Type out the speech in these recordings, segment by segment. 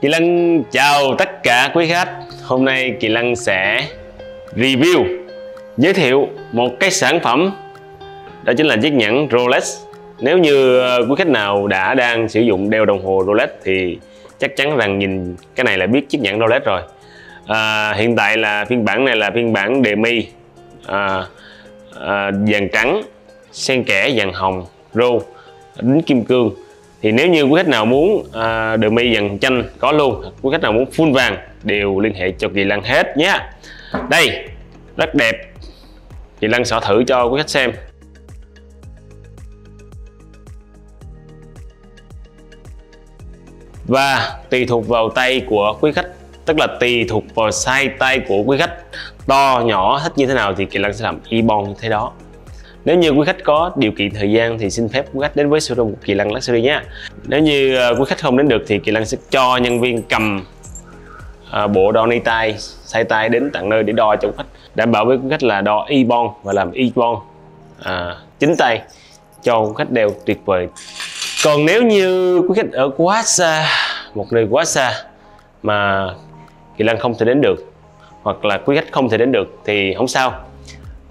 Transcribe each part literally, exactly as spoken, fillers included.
Kỳ Lân chào tất cả quý khách. Hôm nay Kỳ Lân sẽ review, giới thiệu một cái sản phẩm, đó chính là chiếc nhẫn Rolex. Nếu như quý khách nào đã đang sử dụng đeo đồng hồ Rolex thì chắc chắn rằng nhìn cái này là biết chiếc nhẫn Rolex rồi. À, hiện tại là phiên bản này là phiên bản demi à, à, vàng trắng xen kẽ vàng hồng rô đính kim cương. Thì nếu như quý khách nào muốn à, demi vàng chanh có luôn, quý khách nào muốn full vàng đều liên hệ cho Kỳ Lân hết nhé. Đây rất đẹp, Kỳ Lân xỏ thử cho quý khách xem. Và tùy thuộc vào tay của quý khách, tức là tùy thuộc vào size tay của quý khách, to nhỏ thích như thế nào thì Kỳ Lân sẽ làm e-bond như thế đó. Nếu như quý khách có điều kiện thời gian thì xin phép quý khách đến với showroom Kỳ Lân Luxury nhé. Nếu như quý khách không đến được thì Kỳ Lân sẽ cho nhân viên cầm bộ đo ni tay, size tay đến tận nơi để đo cho quý khách, đảm bảo với quý khách là đo e-bond và làm e-bond à, chính tay cho quý khách đeo tuyệt vời. Còn nếu như quý khách ở quá xa, một nơi quá xa mà Kỳ Lân không thể đến được, hoặc là quý khách không thể đến được thì không sao,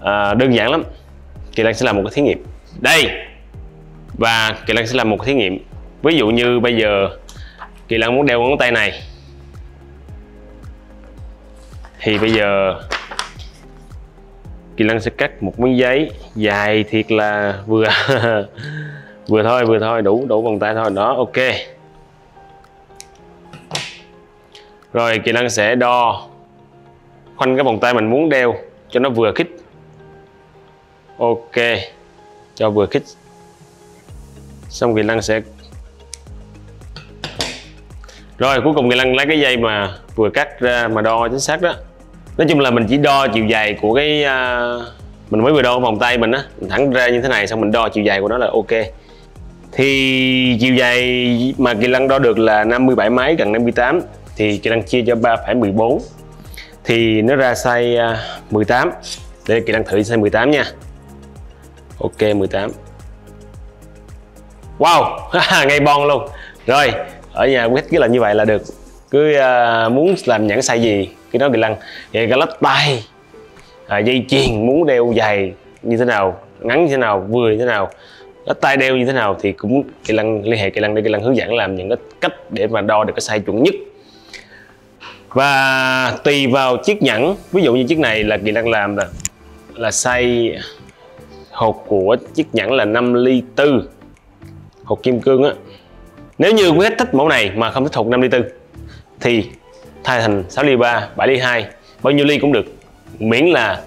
à, đơn giản lắm. Kỳ Lân sẽ làm một cái thí nghiệm đây, và Kỳ Lân sẽ làm một cái thí nghiệm. Ví dụ như bây giờ Kỳ Lân muốn đeo ngón tay này thì bây giờ Kỳ Lân sẽ cắt một miếng giấy dài thiệt là vừa vừa thôi, vừa thôi đủ đủ vòng tay thôi đó, ok. Rồi Kỳ Lân sẽ đo khoanh cái vòng tay mình muốn đeo cho nó vừa khít. Ok, cho vừa khít. Xong Kỳ Lân sẽ... Rồi cuối cùng Kỳ Lân lấy cái dây mà vừa cắt ra mà đo chính xác đó. Nói chung là mình chỉ đo chiều dài của cái... Mình mới vừa đo vòng tay mình á, mình thẳng ra như thế này, xong mình đo chiều dài của nó là ok. Thì chiều dài mà Kỳ Lân đo được là năm mươi bảy mấy, gần năm mươi tám. Thì Kỳ Lân chia cho ba phẩy mười bốn thì nó ra size mười tám. Đây Kỳ Lân thử size mười tám nha. Ok, mười tám. Wow, ngay bon luôn. Rồi, ở nhà quét cứ làm như vậy là được. Cứ uh, muốn làm nhẫn size gì cứ nói Kỳ Lân. Vậy cái lắc tay, à, dây chuyền muốn đeo dài như thế nào, ngắn như thế nào, vừa như thế nào, lắc tay đeo như thế nào thì cũng Kỳ Lân liên hệ Kỳ Lân để Kỳ Lân hướng dẫn làm những cái cách để mà đo được cái size chuẩn nhất. Và tùy vào chiếc nhẫn, ví dụ như chiếc này là Kỳ Lân làm là là size hột của chiếc nhẫn là năm ly tư, hột kim cương á. Nếu như quý khách thích mẫu này mà không thích hột năm ly tư thì thay thành sáu ly ba, bảy ly hai, bao nhiêu ly cũng được, miễn là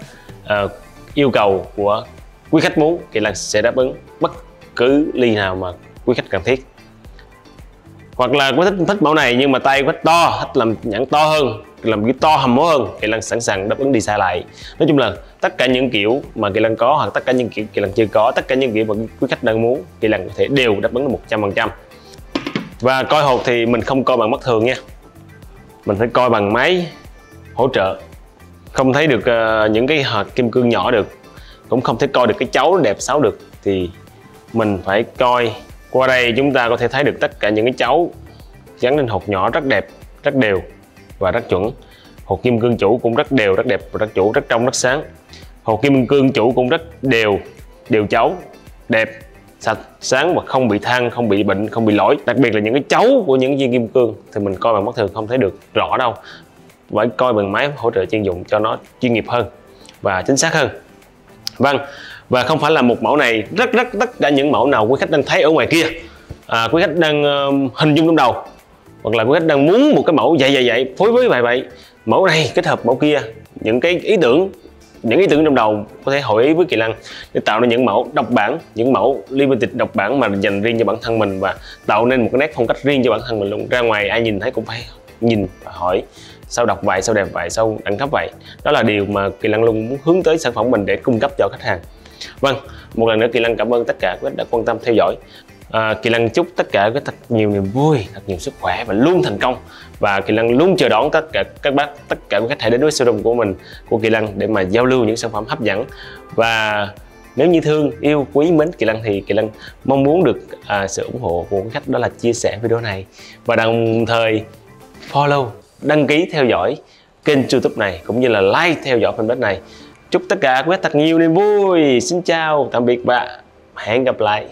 uh, yêu cầu của quý khách muốn, Kỳ Lân sẽ đáp ứng bất cứ ly nào mà quý khách cần thiết. Hoặc là quý thích thích mẫu này nhưng mà tay quý to, thích làm nhẫn to hơn, làm cái to hầm mố hơn, Kỳ Lân sẵn sàng đáp ứng đi xa lại. Nói chung là tất cả những kiểu mà Kỳ Lân có, hoặc tất cả những kiểu Kỳ Lân chưa có, tất cả những kiểu mà quý khách đang muốn, Kỳ Lân có thể đều đáp ứng được một trăm phần trăm. Và coi hột thì mình không coi bằng mắt thường nha, mình phải coi bằng máy hỗ trợ. Không thấy được những cái hạt kim cương nhỏ được, cũng không thể coi được cái chấu đẹp xấu được, thì mình phải coi. Qua đây chúng ta có thể thấy được tất cả những cái chấu gắn lên hột nhỏ rất đẹp, rất đều và rất chuẩn. Hột kim cương chủ cũng rất đều, rất đẹp và rất chủ, rất trong, rất sáng. Hột kim cương chủ cũng rất đều, đều chấu, đẹp, sạch, sáng và không bị than, không bị bệnh, không bị lỗi. Đặc biệt là những cái chấu của những viên kim cương thì mình coi bằng mắt thường không thấy được rõ đâu, phải coi bằng máy hỗ trợ chuyên dụng cho nó chuyên nghiệp hơn và chính xác hơn. Vâng, và không phải là một mẫu này, rất rất tất cả những mẫu nào quý khách đang thấy ở ngoài kia, à, quý khách đang uh, hình dung trong đầu, hoặc là quý khách đang muốn một cái mẫu vậy vậy vậy, phối với vậy vậy, mẫu này kết hợp mẫu kia, những cái ý tưởng, những ý tưởng trong đầu có thể hội ý với Kỳ Lân để tạo nên những mẫu độc bản, những mẫu limited độc bản mà dành riêng cho bản thân mình, và tạo nên một cái nét phong cách riêng cho bản thân mình luôn. Ra ngoài ai nhìn thấy cũng phải nhìn và hỏi sao đọc vậy, sao đẹp vậy, sao đẳng cấp vậy. Đó là điều mà Kỳ Lân luôn muốn hướng tới sản phẩm mình để cung cấp cho khách hàng. Vâng, một lần nữa Kỳ Lân cảm ơn tất cả quý khách đã quan tâm theo dõi. à, Kỳ Lân chúc tất cả quý khách thật nhiều niềm vui, thật nhiều sức khỏe và luôn thành công. Và Kỳ Lân luôn chờ đón tất cả các bác, tất cả quý khách hãy đến với showroom của mình, của Kỳ Lân để mà giao lưu những sản phẩm hấp dẫn. Và nếu như thương, yêu, quý, mến Kỳ Lân thì Kỳ Lân mong muốn được à, sự ủng hộ của quý khách, đó là chia sẻ video này và đồng thời follow, đăng ký theo dõi kênh YouTube này cũng như là like theo dõi fanpage này. Chúc tất cả quý khách thật nhiều niềm vui. Xin chào, tạm biệt và hẹn gặp lại.